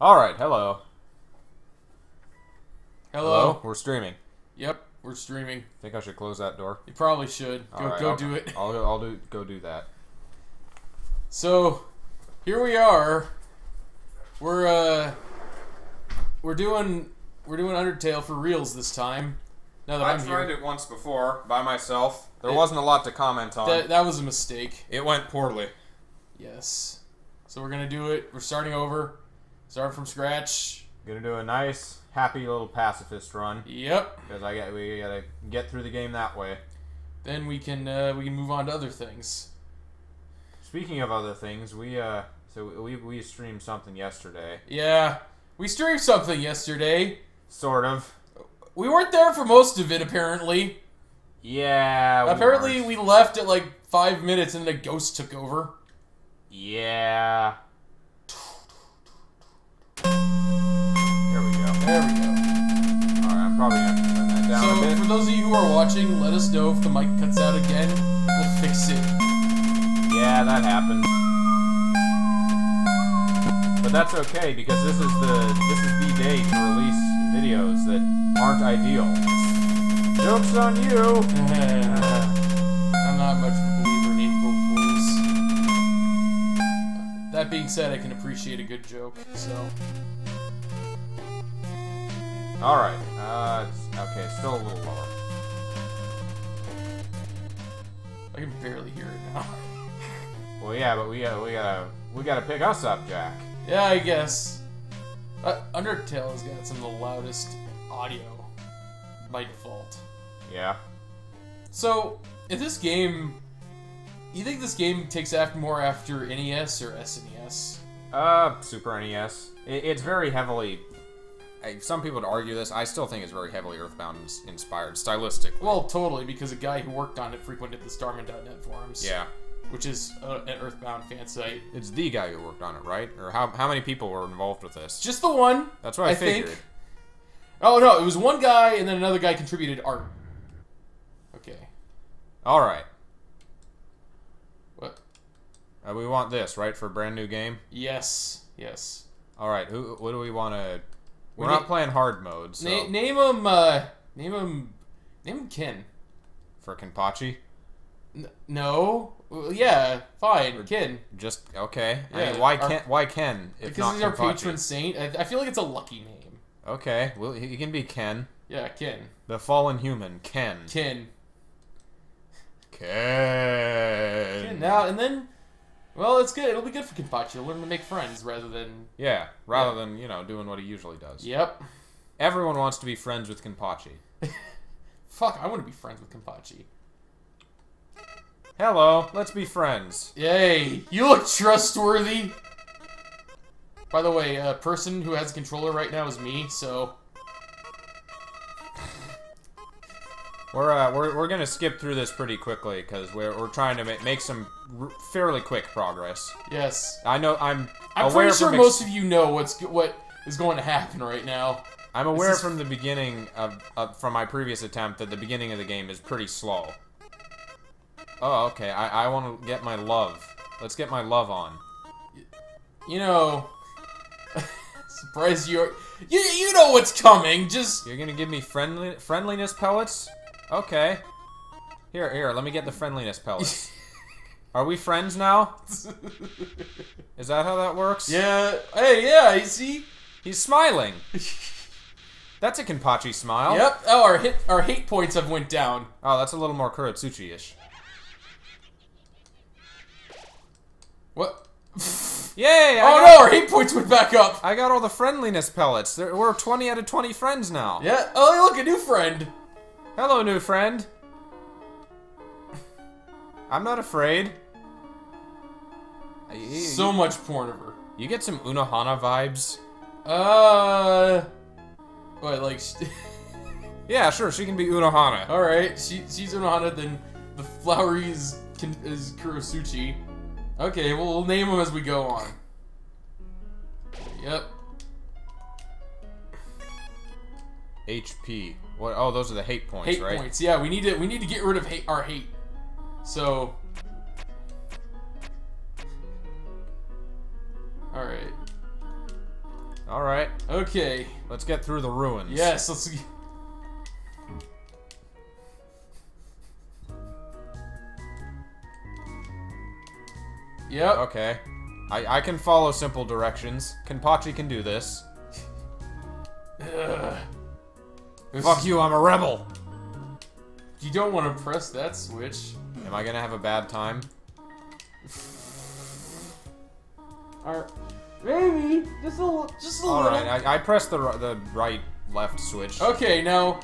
Alright, hello. Hello? We're streaming. Yep, we're streaming. I think I should close that door. You probably should. Go do that. So, here we are. We're doing Undertale for reals this time. Now that I've tried it once before by myself. There wasn't a lot to comment on. That was a mistake. It went poorly. Yes. So we're gonna do it. We're starting over. Start from scratch. Gonna do a nice, happy little pacifist run. Yep. Because we gotta get through the game that way. Then we can move on to other things. Speaking of other things, we streamed something yesterday. Yeah, we streamed something yesterday. Sort of. We weren't there for most of it, apparently. Yeah. Apparently, we left at like 5 minutes, and the ghost took over. Yeah. There we go. There we go. Alright, I'm probably going to have to turn that down a bit. So, for those of you who are watching, let us know if the mic cuts out again. We'll fix it. Yeah, that happened. But that's okay, because this is the day to release videos that aren't ideal. Joke's on you! I'm not much of a believer in equal fools. That being said, I can appreciate a good joke, so... Alright, okay, still a little lower. I can barely hear it now. Well, yeah, but we gotta pick us up, Jack. Yeah, I guess. Undertale has got some of the loudest audio by default. Yeah. So, in this game, you think this game takes more after NES or SNES? Super NES. It's very heavily... Some people would argue this. I still think it's very heavily Earthbound-inspired, stylistically. Well, totally, because a guy who worked on it frequented the Starman.net forums. Yeah. Which is an Earthbound fan site. It's the guy who worked on it, right? Or how many people were involved with this? Just the one. That's what I figured. Think. Oh, no, it was one guy, and then another guy contributed art. Okay. All right. What? We want this, right, for a brand new game? Yes. Yes. All right, what do we want to... We're not playing hard mode, so... Name him Ken. For Kenpachi? No. Well, yeah, fine, or Ken. Just, okay. Yeah, I mean, why Ken, if not Kenpachi? Because he's our patron saint. I feel like it's a lucky name. Okay, well, he can be Ken. Yeah, Ken. The fallen human, Ken. Ken. Ken. Ken. Now, and then... Well, it's good. It'll be good for Kenpachi. He'll learn to make friends rather than... Yeah, rather than, you know, doing what he usually does. Yep. Everyone wants to be friends with Kenpachi. Fuck, I want to be friends with Kenpachi. Hello, let's be friends. Yay, you look trustworthy. By the way, a person who has a controller right now is me, so... We're gonna skip through this pretty quickly because we're trying to make some fairly quick progress. Yes. I know. I'm aware pretty sure most of you know what is going to happen right now. I'm aware from the beginning from my previous attempt that the beginning of the game is pretty slow. Oh, okay. I want to get my love. Let's get my love on. You know, surprise you know what's coming. Just you're gonna give me friendliness pellets. Okay. Here, let me get the friendliness pellets. Are we friends now? Is that how that works? Yeah. Hey, yeah, you see? He's smiling. That's a Kenpachi smile. Yep. Oh, our hate points have went down. Oh, that's a little more Kurotsuchi-ish. What? Yay! Oh no, our hate points went back up! I got all the friendliness pellets. We're 20 out of 20 friends now. Yeah. Oh, look, a new friend. Hello, new friend. I'm not afraid. So much porn of her. You get some Unohana vibes. What, like... Yeah, sure, she can be Unohana. Alright, she's Unohana, then the flowery is Kurotsuchi. Okay, well, we'll name him as we go on. Yep. HP. What? Oh, those are the hate points, right? Hate points. Yeah, we need to get rid of our hate. So, all right. Alright. Okay. Let's get through the ruins. Yes, let's... Yep. Okay. I can follow simple directions. Kenpachi can do this. Fuck you, I'm a rebel! You don't want to press that switch. Am I gonna have a bad time? Or maybe just a little. All right, I pressed the right left switch. Okay, now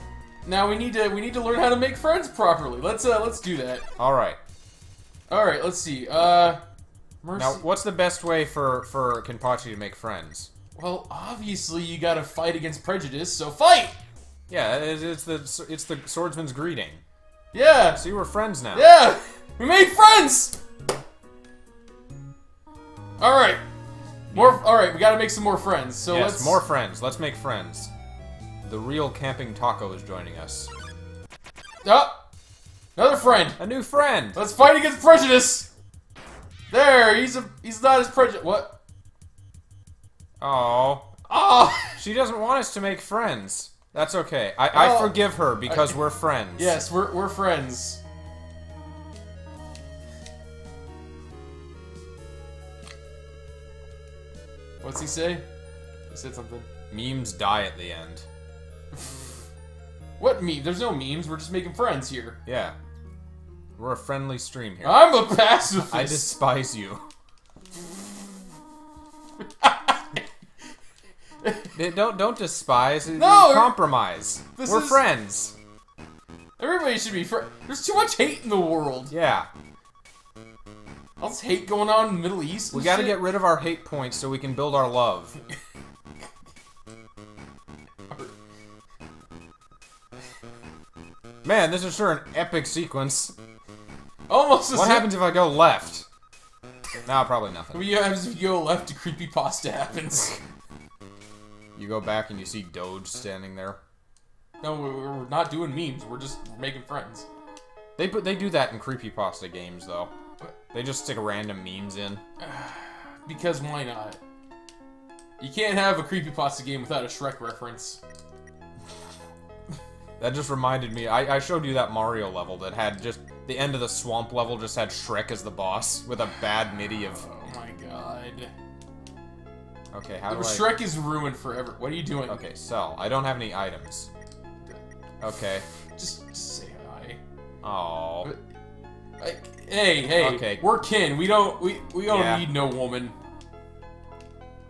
we need to learn how to make friends properly. Let's do that. All right. All right. Let's see. Mercy. Now, what's the best way for Kenpachi to make friends? Well, obviously you gotta fight against prejudice. So fight. Yeah, it's the swordsman's greeting. Yeah. See, we're friends now. Yeah, we made friends. All right. More. All right, we gotta make some more friends. So yes, let's more friends. Let's make friends. The real camping taco is joining us. Oh, another friend. A new friend. Let's fight against prejudice. There, he's not as prejudiced. What? Oh. Oh. She doesn't want us to make friends. That's okay. I forgive her because we're friends. Yes, we're friends. What's he say? He said something. Memes die at the end. What meme? There's no memes. We're just making friends here. Yeah. We're a friendly stream here. I'm a pacifist. I despise you. Don't despise. No, compromise. We're friends. Everybody should be friends. There's too much hate in the world. Yeah. All this hate going on in the Middle East. We gotta get rid of our hate points so we can build our love. Man, this is sure an epic sequence. Almost. What happens if I go left? Nah, probably nothing. What happens if you go left? A creepypasta happens. You go back and you see Doge standing there. No, we're not doing memes. We're just making friends. They do that in creepypasta games, though. They just stick random memes in. Because why not? You can't have a creepypasta game without a Shrek reference. That just reminded me. I showed you that Mario level that had just... The end of the swamp level just had Shrek as the boss with a bad MIDI of... Oh my god... Okay, how do Shrek is ruined forever. What are you doing? Okay, sell. I don't have any items. Okay. Just say hi. Oh. Hey. Okay. We're kin. We don't need no woman.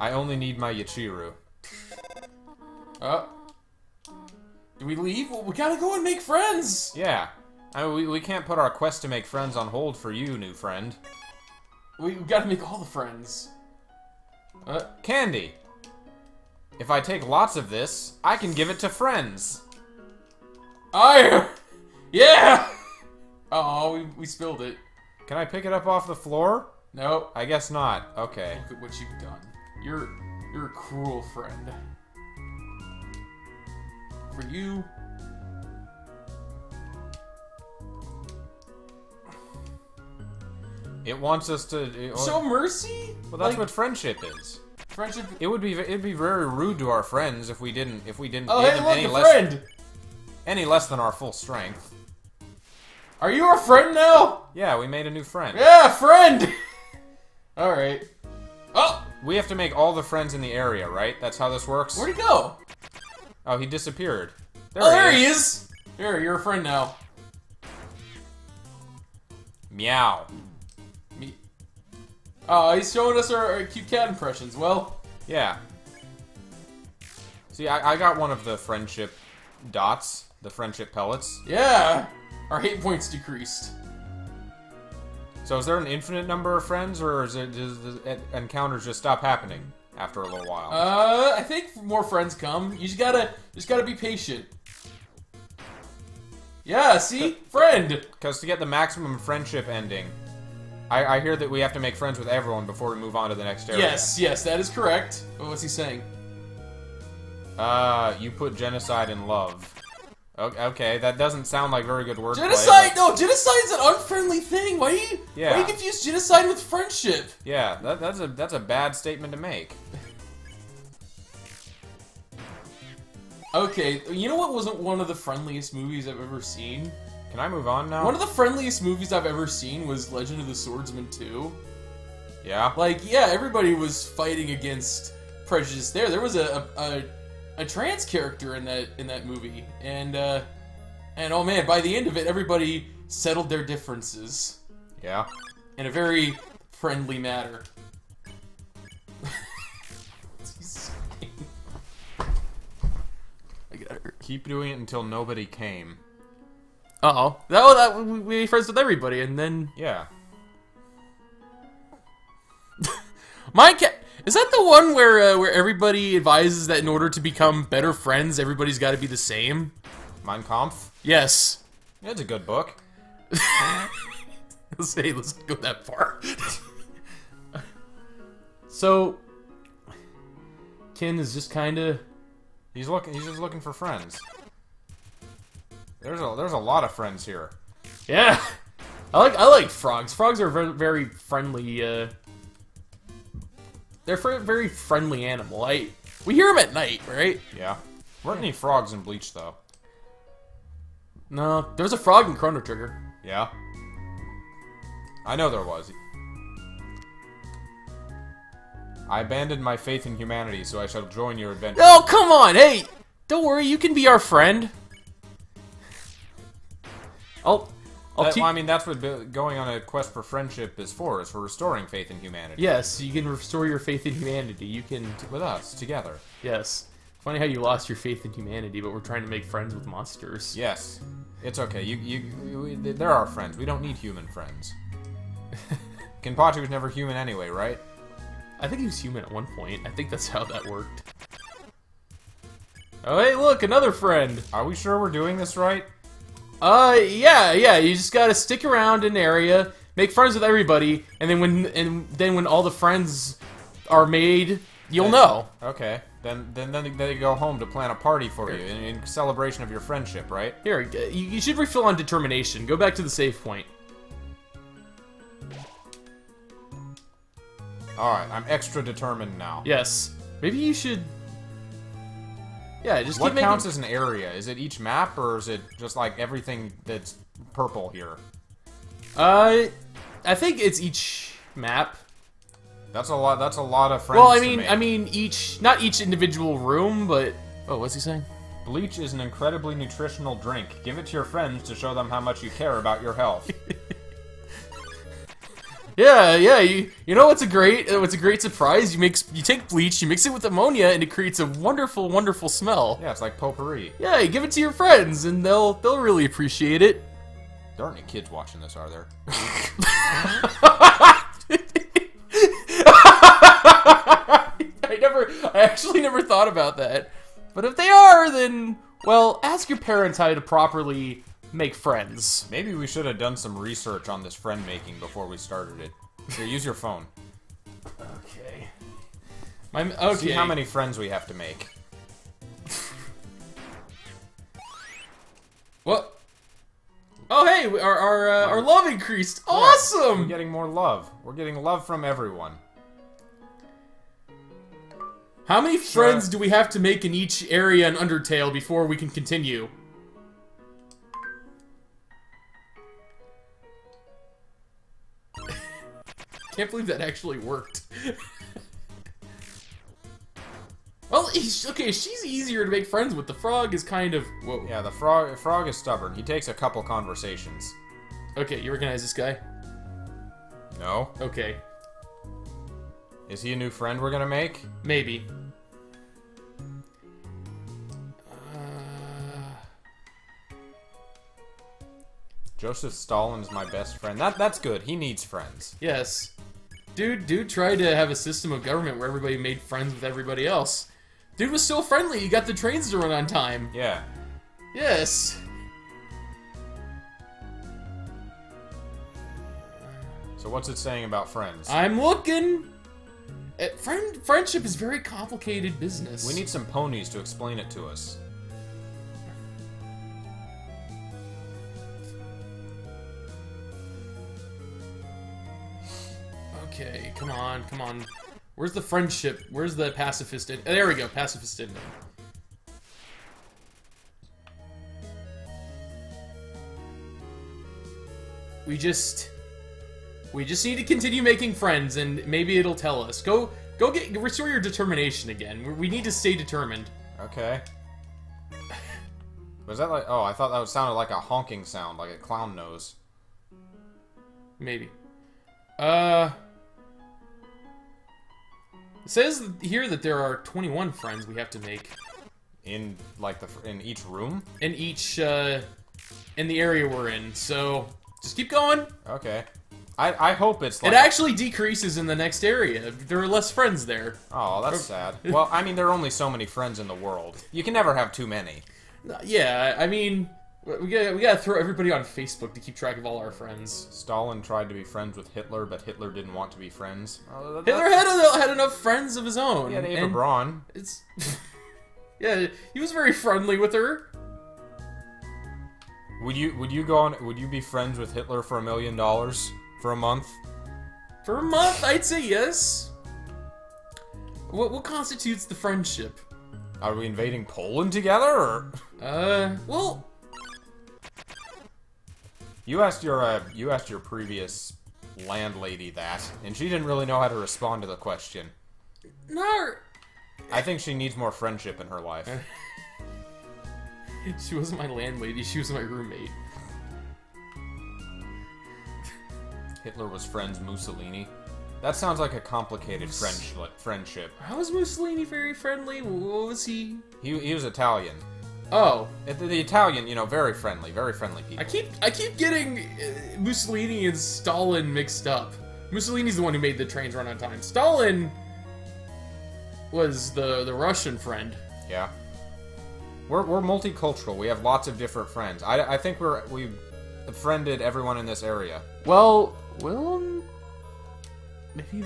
I only need my Yachiru. Do we leave? Well, we gotta go and make friends. Yeah. I mean, we can't put our quest to make friends on hold for you, new friend. We gotta make all the friends. Candy. If I take lots of this, I can give it to friends. Yeah! Oh, we spilled it. Can I pick it up off the floor? No. I guess not. Okay. Look at what you've done. You're a cruel friend. For you. It wants us to. So mercy? Well, that's like, what friendship is. Friendship. It'd be very rude to our friends if we didn't give them any less than our full strength. Are you our friend now? Yeah, we made a new friend. Yeah, friend. All right. Oh. We have to make all the friends in the area, right? That's how this works. Where'd he go? Oh, he disappeared. There he is. Here, you're a friend now. Meow. Oh, he's showing us our cute cat impressions. Well, yeah. See, I got one of the friendship dots, the friendship pellets. Yeah! Our hate points decreased. So is there an infinite number of friends, or is it, does encounters just stop happening after a little while? I think more friends come. You just gotta be patient. Yeah, see? Friend! Because to get the maximum friendship ending... I hear that we have to make friends with everyone before we move on to the next area. Yes, that is correct. Oh, what's he saying? You put genocide in love. Okay, that doesn't sound like very good wordplay. Genocide? No, genocide is an unfriendly thing. Why do you confuse genocide with friendship? Yeah, that's a bad statement to make. Okay, you know what wasn't one of the friendliest movies I've ever seen? Can I move on now? One of the friendliest movies I've ever seen was Legend of the Swordsman 2. Yeah? Like, yeah, everybody was fighting against prejudice there. There was a trans character in that movie. And oh man, by the end of it, everybody settled their differences. Yeah. In a very friendly manner. I got hurt. Keep doing it until nobody came. Uh-oh. Oh, that would be friends with everybody, and then... Yeah. Is that the one where everybody advises that in order to become better friends, everybody's got to be the same? Mein Kampf? Yes. It's a good book. Let's go that far. So... Ken is just kind of... He's just looking for friends. There's a lot of friends here. Yeah, I like frogs. Frogs are very friendly. They're a very friendly animal. We hear them at night, right? Yeah. Weren't any frogs in Bleach though? No, there was a frog in Chrono Trigger. Yeah. I know there was. I abandoned my faith in humanity, so I shall join your adventure. Oh, come on! Hey, don't worry. You can be our friend. I mean, that's what going on a quest for friendship is for. Is for restoring faith in humanity. Yes, you can restore your faith in humanity. You can with us together. Yes. Funny how you lost your faith in humanity, but we're trying to make friends with monsters. Yes, it's okay. They're our friends. We don't need human friends. Kenpachi was never human anyway, right? I think he was human at one point. I think that's how that worked. Oh, hey, look, another friend. Are we sure we're doing this right? Yeah, you just gotta stick around an area, make friends with everybody, and then when all the friends are made, you'll know. Okay. Then they go home to plan a party for you in celebration of your friendship, right? Here, you should refill on determination. Go back to the save point. Alright, I'm extra determined now. Yes. Maybe you should... Yeah, just keep making... What counts as an area? Is it each map, or is it just, like, everything that's purple here? I think it's each map. That's a lot of friends. Well, I mean, each... Not each individual room, but... Oh, what's he saying? Bleach is an incredibly nutritional drink. Give it to your friends to show them how much you care about your health. Yeah, you know what's a great surprise? You take bleach, you mix it with ammonia, and it creates a wonderful, wonderful smell. Yeah, it's like potpourri. Yeah, you give it to your friends, and they'll really appreciate it. There aren't any kids watching this, are there? I actually never thought about that. But if they are, then well, ask your parents how to properly make friends. Maybe we should have done some research on this friend making before we started it. Here, use your phone. Okay. Okay. See how many friends we have to make. What? Oh hey, our love increased. Yeah, awesome. We're getting more love. We're getting love from everyone. How many friends do we have to make in each area in Undertale before we can continue? I can't believe that actually worked. Well, okay, she's easier to make friends with. The frog is kind of... Whoa. Yeah, the frog is stubborn. He takes a couple conversations. Okay, you recognize this guy? No. Okay. Is he a new friend we're gonna make? Maybe. Joseph Stalin's my best friend. That's good. He needs friends. Yes. Dude tried to have a system of government where everybody made friends with everybody else. Dude was so friendly, he got the trains to run on time. Yeah. Yes. So what's it saying about friends? I'm looking! Friendship is very complicated business. We need some ponies to explain it to us. Okay, come on, come on. Where's the friendship? Where's the pacifist? There we go, pacifist ending. We just need to continue making friends, and maybe it'll tell us. Restore your determination again. We need to stay determined. Okay. Was that like... Oh, I thought that sounded like a honking sound, like a clown nose. Maybe. It says here that there are 21 friends we have to make. In, like, in each room? In each, in the area we're in, so... Just keep going! Okay. I hope it's like... It actually decreases in the next area. There are less friends there. Oh, that's sad. Well, I mean, there are only so many friends in the world. You can never have too many. Yeah, I mean... We gotta throw everybody on Facebook to keep track of all our friends. Stalin tried to be friends with Hitler, but Hitler didn't want to be friends. Hitler had enough friends of his own. Yeah, Eva Braun. It's... Yeah, he was very friendly with her. Would you go on? Would you be friends with Hitler for $1 million for a month? For a month, I'd say yes. What constitutes the friendship? Are we invading Poland together, or? Well. You asked your previous landlady that, and she didn't really know how to respond to the question. No. I think she needs more friendship in her life. She wasn't my landlady, she was my roommate. Hitler was friends Mussolini. That sounds like a complicated friendship. How was Mussolini very friendly? What was he? He was Italian. Oh, the Italian, you know, very friendly people. I keep getting Mussolini and Stalin mixed up. Mussolini's the one who made the trains run on time. Stalin was the Russian friend. Yeah. We're multicultural. We have lots of different friends. I think we've befriended everyone in this area. Well, maybe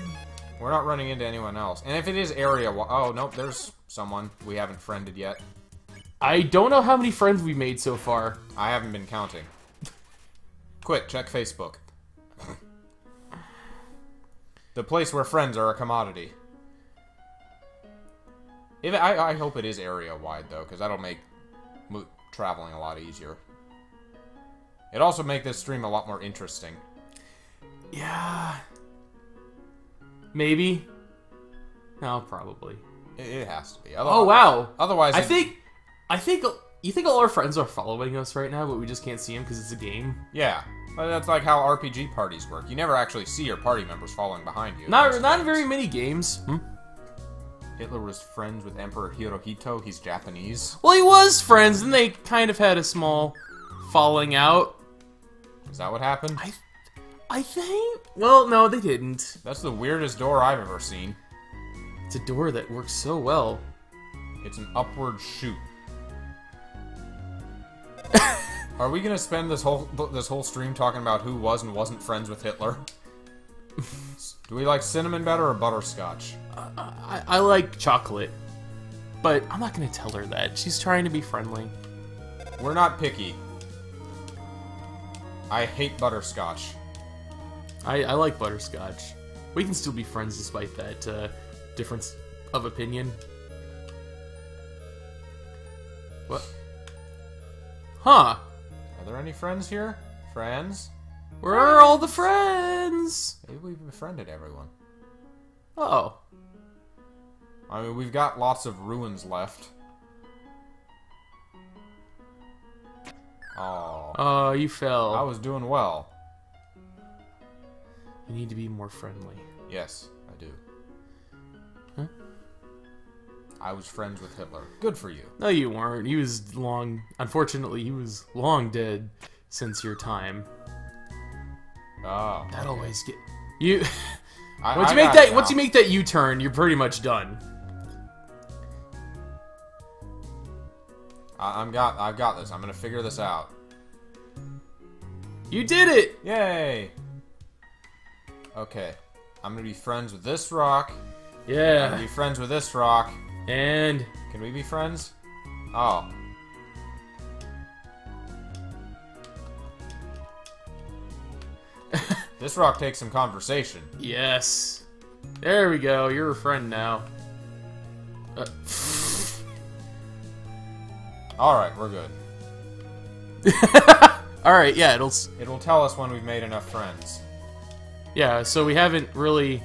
we're not running into anyone else. And if it is area, oh nope, there's someone we haven't friended yet. I don't know how many friends we made so far. I haven't been counting. Quick, check Facebook. The place where friends are a commodity. I hope it is area-wide, though, because that'll make traveling a lot easier. It'd also make this stream a lot more interesting. Yeah. Maybe. No, probably. It has to be. Otherwise, oh, wow. Otherwise... I think you think all our friends are following us right now, but we just can't see them because it's a game. Yeah, but that's like how RPG parties work. You never actually see your party members following behind you. Not in very many games. Hmm? Hitler was friends with Emperor Hirohito. He's Japanese. Well, he was friends, and they kind of had a small falling out. Is that what happened? I think. Well, no, they didn't. That's the weirdest door I've ever seen. It's a door that works so well. It's an upward chute. Are we gonna spend this whole stream talking about who was and wasn't friends with Hitler? Do we like cinnamon better or butterscotch? I like chocolate, but I'm not gonna tell her that. She's trying to be friendly. We're not picky. I hate butterscotch. I like butterscotch. We can still be friends despite that difference of opinion. What? Huh. Are there any friends here? Friends? Where are all the friends? Maybe we've befriended everyone. Oh. I mean, we've got lots of ruins left. Oh. Oh, you fell. I was doing well. You need to be more friendly. Yes, I do. Huh? I was friends with Hitler. Good for you. No, you weren't. He was long... Unfortunately, he was long dead since your time. Oh. That always get... You... Once you make that U-turn, you're pretty much done. I've got this. I'm gonna figure this out. You did it! Yay! Okay. I'm gonna be friends with this rock. Yeah. I'm gonna be friends with this rock. And... Can we be friends? Oh. This rock takes some conversation. Yes. There we go. You're a friend now. Alright, we're good. Alright, yeah, it'll tell us when we've made enough friends. Yeah, so we haven't really...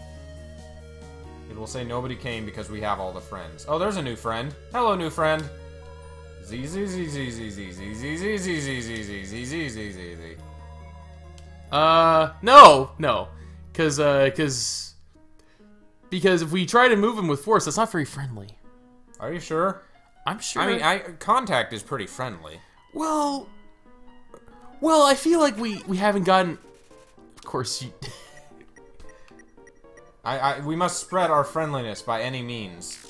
It will say nobody came because we have all the friends. Oh, there's a new friend. Hello, new friend. No. Because if we try to move him with force, that's not very friendly. Are you sure? I'm sure. I mean, contact is pretty friendly. Well, I feel like we haven't gotten... Of course, you... we must spread our friendliness by any means.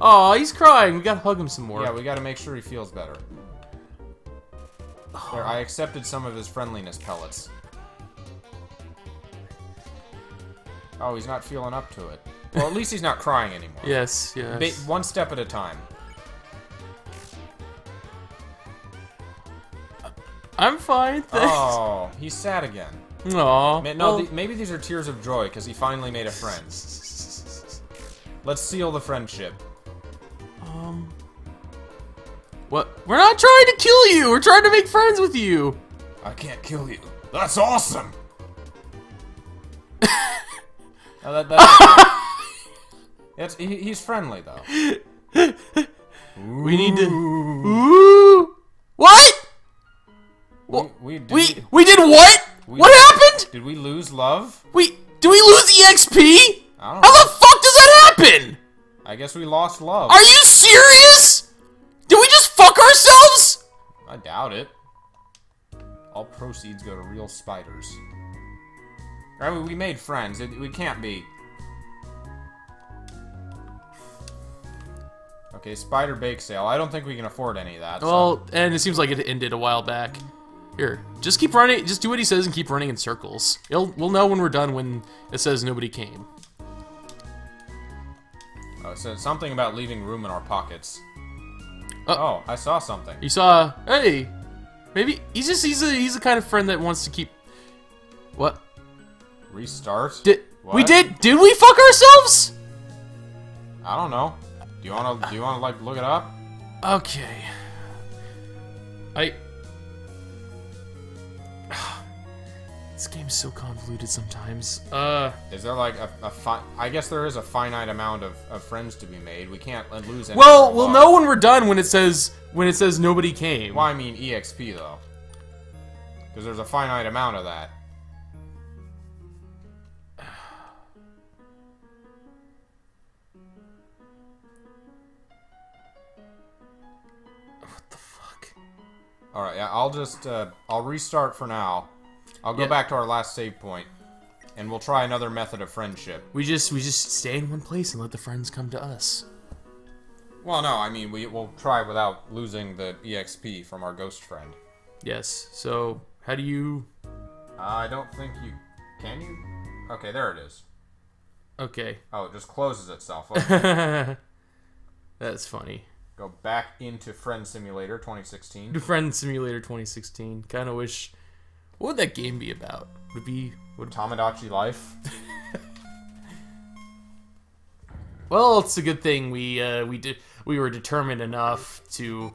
Aw, he's crying. We gotta hug him some more. Yeah, we gotta make sure he feels better. Oh. There, I accepted some of his friendliness pellets. Oh, he's not feeling up to it. Well, at least he's not crying anymore. Yes, yes. One step at a time. I'm fine, thanks. Oh, he's sad again. Aww. Man, no, well, maybe these are tears of joy, because he finally made a friend. Let's seal the friendship. What? We're not trying to kill you! We're trying to make friends with you! I can't kill you. That's awesome! He's friendly, though. Ooh. We need to... Ooh. What?! We did what? What happened? Did we lose love? Did we lose EXP? I don't know. How the fuck does that happen? I guess we lost love. Are you serious? Did we just fuck ourselves? I doubt it. All proceeds go to real spiders. All right, we made friends. We can't be. Okay, spider bake sale. I don't think we can afford any of that. Well, so. And it seems like it ended a while back. Here, just keep running. Just do what he says and keep running in circles. We'll know when we're done when it says nobody came. Oh, it said something about leaving room in our pockets. Oh, I saw something. You saw? Hey, maybe he's the kind of friend that wants to keep. What? Restart. Did we fuck ourselves? I don't know. Do you wanna like look it up? Okay. This game's so convoluted sometimes. Is there like I guess there is a finite amount of friends to be made. We can't lose any. Well, we'll know when we're done when it says nobody came. Well, I mean EXP though, because there's a finite amount of that. What the fuck? All right, yeah, I'll just I'll restart for now. I'll go back to our last save point, and we'll try another method of friendship. We just stay in one place and let the friends come to us. Well, no, I mean, we'll try without losing the EXP from our ghost friend. Yes, so, how do you... I don't think you... Can you? Okay, there it is. Okay. Oh, it just closes itself. Okay. That's funny. Go back into Friend Simulator 2016. Friend Simulator 2016. Kind of wish... What would that game be about? Would it be... Tomodachi Life? Well, it's a good thing we were determined enough to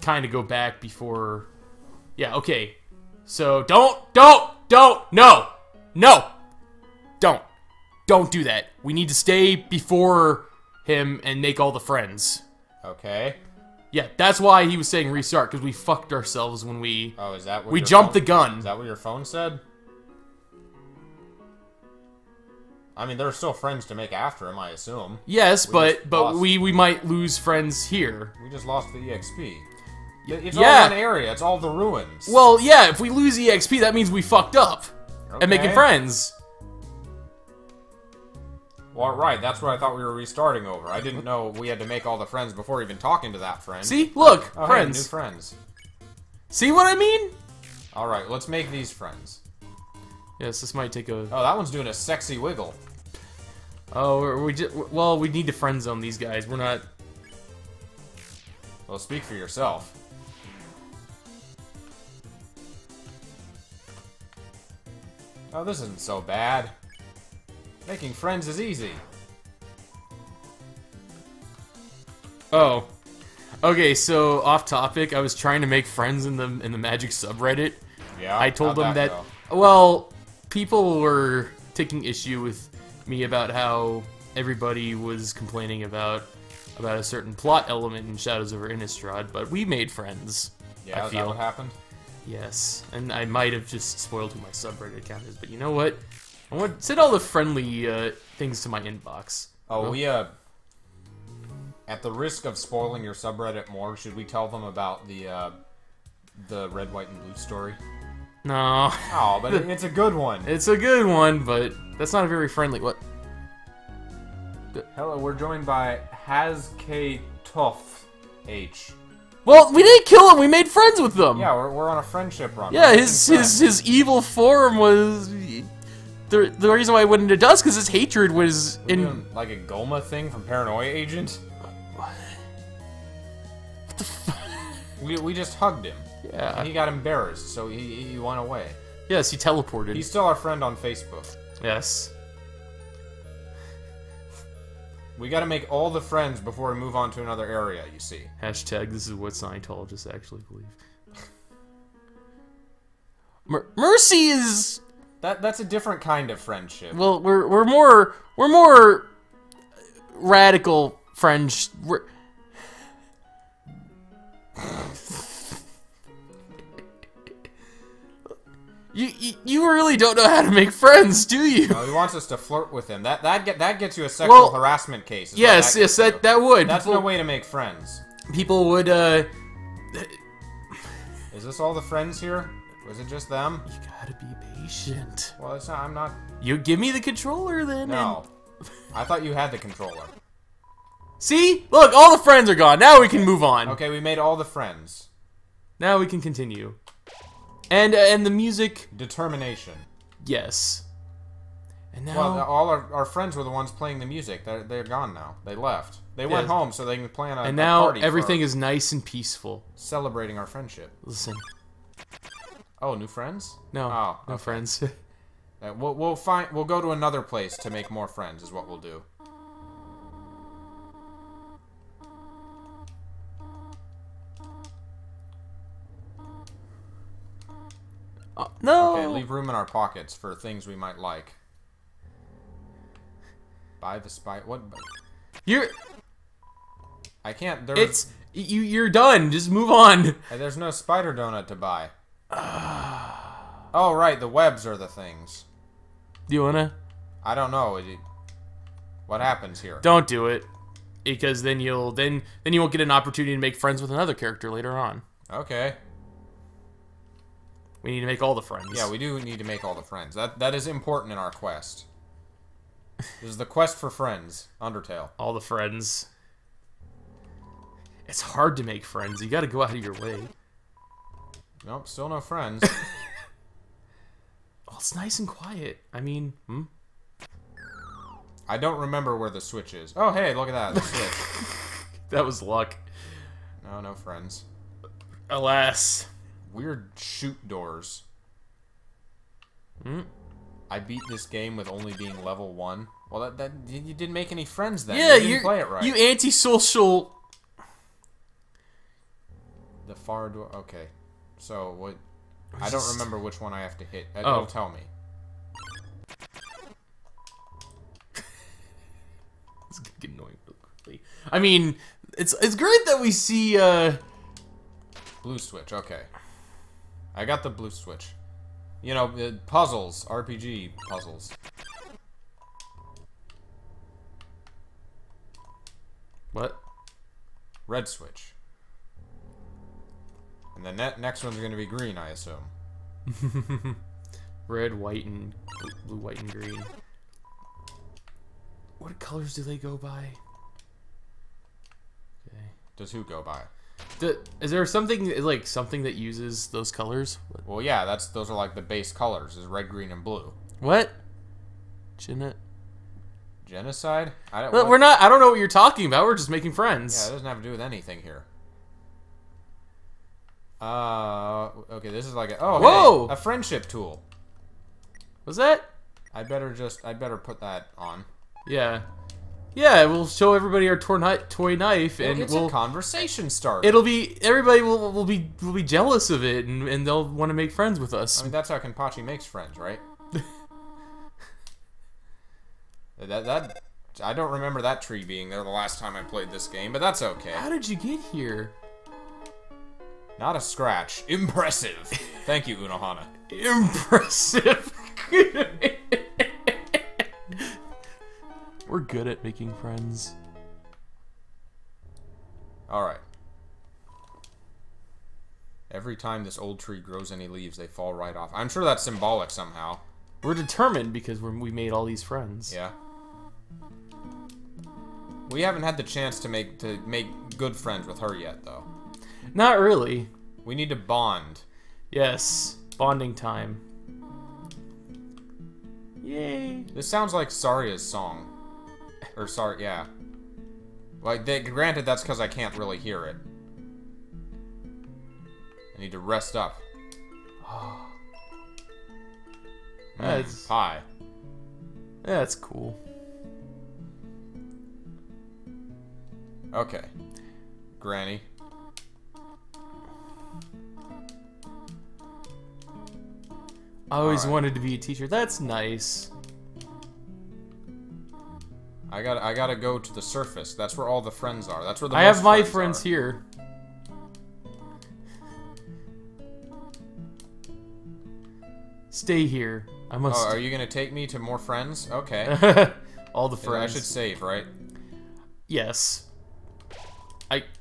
kind of go back before... Yeah, okay. So, don't do that. We need to stay before him and make all the friends. Okay. Yeah, that's why he was saying restart, because we fucked ourselves when we... Oh, is that what we jumped the gun. Is that what your phone said? I mean, there are still friends to make after him, I assume. Yes, but we might lose friends here. We just lost the EXP. It's all one area. It's all the ruins. Well, yeah, if we lose EXP, that means we fucked up at making friends. Well, right, that's what I thought we were restarting over. I didn't know we had to make all the friends before even talking to that friend. See? Look! Oh, friends! Hey, new friends. See what I mean? Alright, let's make these friends. Yes, this might take a... Oh, that one's doing a sexy wiggle. Oh, we just... Well, we need to friend zone these guys. We're not... Well, speak for yourself. Oh, this isn't so bad. Making friends is easy. Oh. Okay, so off topic, I was trying to make friends in the Magic subreddit. Yeah. I told them that well, people were taking issue with me about how everybody was complaining about a certain plot element in Shadows over Innistrad, but we made friends. Yeah, I feel. Is that what happened? Yes, and I might have just spoiled who my subreddit account is, but you know what? I want send all the friendly things to my inbox. Oh, well, we at the risk of spoiling your subreddit more, should we tell them about the red, white, and blue story? No. Oh, but it's a good one. It's a good one, but that's not a very friendly. What? Hello, we're joined by HazKTuffH. Well, we didn't kill him. We made friends with them. Yeah, we're on a friendship run. Yeah, his evil form was the reason why I went into dust because his hatred was in doing, like a Goma thing from Paranoia Agent. What the fuck? We just hugged him. Yeah. And he got embarrassed, so he went away. Yes, he teleported. He's still our friend on Facebook. Yes. We gotta make all the friends before we move on to another area, you see. Hashtag, this is what Scientologists actually believe. Mercy is... That's a different kind of friendship. Well, we're more... radical French... You really don't know how to make friends, do you? No, he wants us to flirt with him. That gets you a sexual harassment case. Yes, that would. That's no way to make friends. People would. Is this all the friends here? Was it just them? You gotta be patient. Well, it's not. I'm not. You give me the controller then. No, I thought you had the controller. See, look, all the friends are gone. Now we can move on. Okay, we made all the friends. Now we can continue. And the music... Determination. Yes. And now... Well, all our friends were the ones playing the music. They're gone now. They left. They went home so they can play on a party. And now everything is nice and peaceful. Celebrating our friendship. Listen. Oh, new friends? No. Oh, no friends. We'll go to another place to make more friends is what we'll do. No. Okay, leave room in our pockets for things we might like. Buy the spy. What? You're. I can't. There it's was... You're done. Just move on. Hey, there's no spider donut to buy. Oh right, the webs are the things. Do you wanna? I don't know. What happens here? Don't do it, because then you'll then you won't get an opportunity to make friends with another character later on. Okay. We need to make all the friends. Yeah, we do need to make all the friends. That is important in our quest. This is the quest for friends, Undertale. All the friends. It's hard to make friends. You gotta go out of your way. Nope, still no friends. Well, it's nice and quiet. I mean, I don't remember where the switch is. Oh, hey, look at that. The switch. That was luck. No, no friends. Alas. Weird shoot doors. I beat this game with only being level 1. Well, that you didn't make any friends then. Yeah, you didn't play it right. You antisocial. The far door. Okay, so what? I don't remember which one I have to hit. It'll tell me. It's gonna get annoying real quickly. I mean, it's great that we see blue switch. Okay. I got the blue switch. You know, puzzles. RPG puzzles. What? Red switch. And the next one's gonna be green, I assume. Red, white, and blue, white, and green. What colors do they go by? Okay. Does who go by? Is there something that uses those colors? Well, yeah, those are like the base colors is red, green, and blue. What? Genocide? I don't know what you're talking about. We're just making friends. Yeah, it doesn't have to do with anything here. Okay, this is like a whoa, hey, a friendship tool. Was that? I better put that on. Yeah. Yeah, we'll show everybody our toy knife, and it's a conversation starter. It'll be everybody will be jealous of it, and they'll want to make friends with us. I mean, that's how Kenpachi makes friends, right? that I don't remember that tree being there the last time I played this game, but that's okay. How did you get here? Not a scratch. Impressive. Thank you, Unohana. Impressive. We're good at making friends. Alright. Every time this old tree grows any leaves, they fall right off. I'm sure that's symbolic somehow. We're determined because we made all these friends. Yeah. We haven't had the chance to make good friends with her yet, though. Not really. We need to bond. Yes. Bonding time. Yay. This sounds like Saria's song. Or sorry, yeah. Like, granted, that's because I can't really hear it. I need to rest up. That's pie. That's cool. Okay. Granny. I always wanted to be a teacher. That's nice. I gotta go to the surface. That's where all the friends are. That's where the I have my friends here. Stay here. I must. Oh, are you gonna take me to more friends? Okay. All the friends. I should save, right? Yes.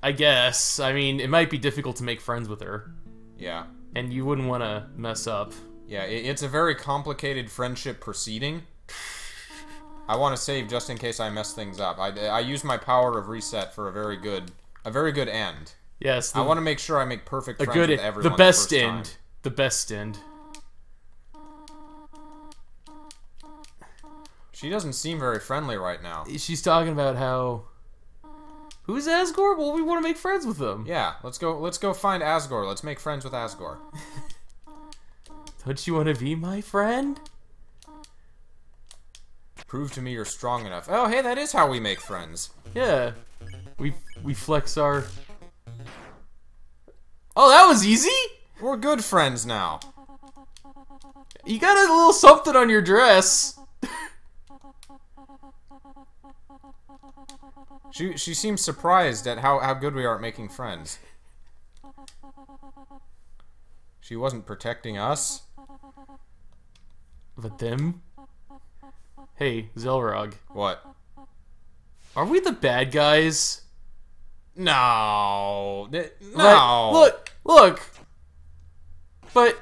I guess. I mean, it might be difficult to make friends with her. Yeah. And you wouldn't want to mess up. Yeah, it's a very complicated friendship proceeding. I want to save just in case I mess things up. I use my power of reset for a very good end. Yes. I want to make sure I make perfect friends with everyone. The best end. The best end. She doesn't seem very friendly right now. She's talking about how. Who's Asgore? Well, we want to make friends with them. Yeah, let's go find Asgore. Let's make friends with Asgore. Don't you want to be my friend? Prove to me you're strong enough. Oh, hey, that is how we make friends. Yeah. We flex our... Oh, that was easy? We're good friends now. You got a little something on your dress. She seems surprised at how good we are at making friends. She wasn't protecting us. But them? Hey, Xelrog. What? Are we the bad guys? No. No. Like, look. But.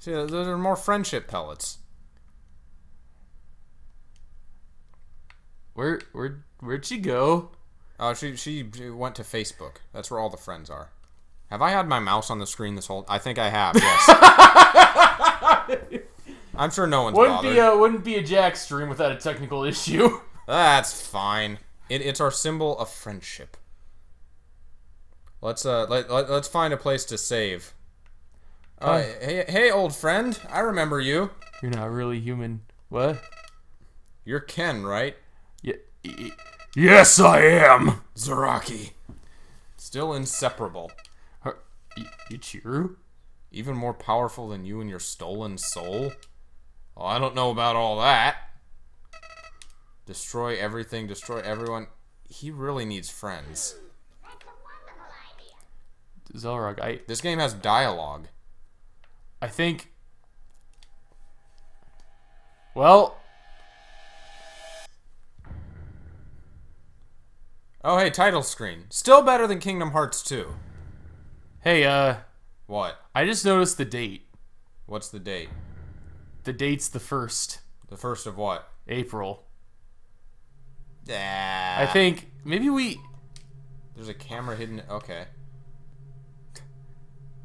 See, those are more friendship pellets. Where'd she go? Oh, she went to Facebook. That's where all the friends are. Have I had my mouse on the screen this whole? I think I have. Yes. I'm sure no one's bothered. Wouldn't be a Jack stream without a technical issue. That's fine. It's our symbol of friendship. Let's find a place to save. Hey old friend, I remember you. You're not really human. What? You're Ken, right? Yes, I am. Zaraki. Still inseparable. Yachiru? Even more powerful than you and your stolen soul? Well, I don't know about all that. Destroy everything, destroy everyone. He really needs friends. That's a wonderful idea. Xelrog, this game has dialogue. I think... Well... Oh, hey, title screen. Still better than Kingdom Hearts 2. Hey, What? I just noticed the date. What's the date? The date's the 1st. The 1st of what? April. I think... Maybe we... There's a camera hidden... Okay.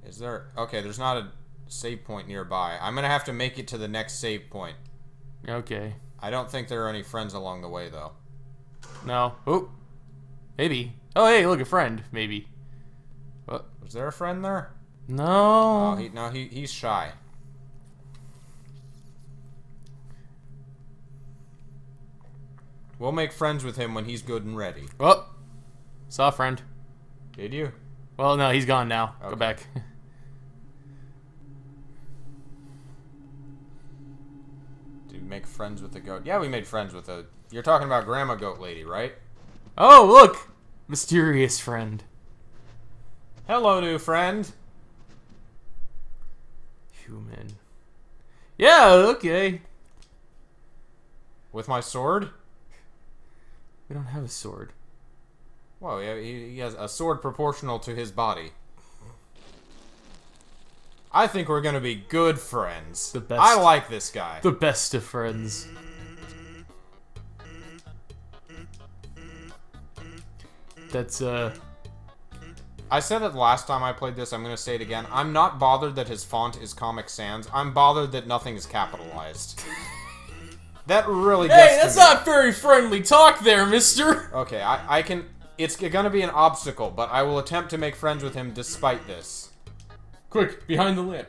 Is there... Okay, there's not a save point nearby. I'm gonna have to make it to the next save point. Okay. I don't think there are any friends along the way, though. No. Oop. Maybe. Oh, hey, look, a friend. Maybe. What? Was there a friend there? No. Oh, he's shy. We'll make friends with him when he's good and ready. Oh! Saw a friend. Did you? Well, no, he's gone now. Okay. Go back. Did we make friends with the goat? Yeah, we made friends with a... You're talking about Grandma Goat Lady, right? Oh, look! Mysterious friend. Hello, new friend. Human. Yeah, okay. With my sword? We don't have a sword. Whoa, he has a sword proportional to his body. I think we're gonna be good friends. The best. I like this guy. The best of friends. That's, I said it last time I played this, I'm gonna say it again. I'm not bothered that his font is Comic Sans. I'm bothered that nothing is capitalized. That really gets Hey, that's not very friendly talk there, mister! Okay, I can... It's gonna be an obstacle, but I will attempt to make friends with him despite this. Quick, behind the lamp.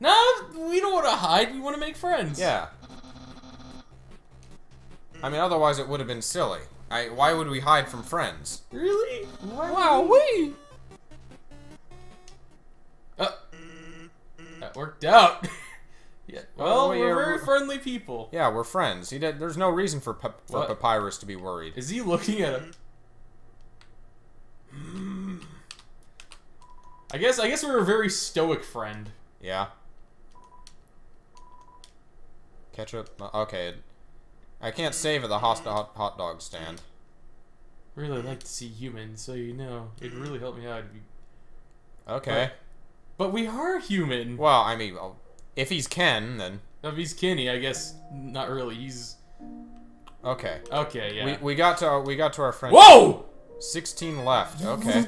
No, we don't want to hide, we want to make friends. Yeah. I mean, otherwise it would have been silly. Why would we hide from friends? Really? Wow, we. That worked out. Yeah. Well, we're very friendly people. Yeah, we're friends. He did, there's no reason for Papyrus to be worried. Is he looking at him? I guess we're a very stoic friend. Yeah. Ketchup. Okay. I can't save at the hot dog stand. Really like to see humans, so you know it'd really help me out. Okay. But we are human. Well, I mean, if he's Ken, then if he's Kenny, I guess not really. He's okay. Okay, yeah. We got to our friend. Whoa! 16 left. Okay.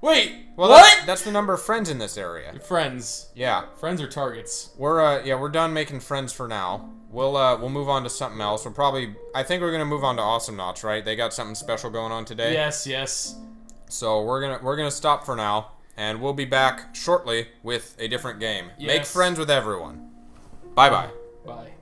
Wait. Well, what? That's the number of friends in this area. Friends. Yeah. Friends are targets. We're we're done making friends for now. We'll move on to something else. We'll probably... I think we're gonna move on to Awesomenauts, right? They got something special going on today. Yes, yes. So we're gonna stop for now, and we'll be back shortly with a different game. Yes. Make friends with everyone. Bye bye. Bye.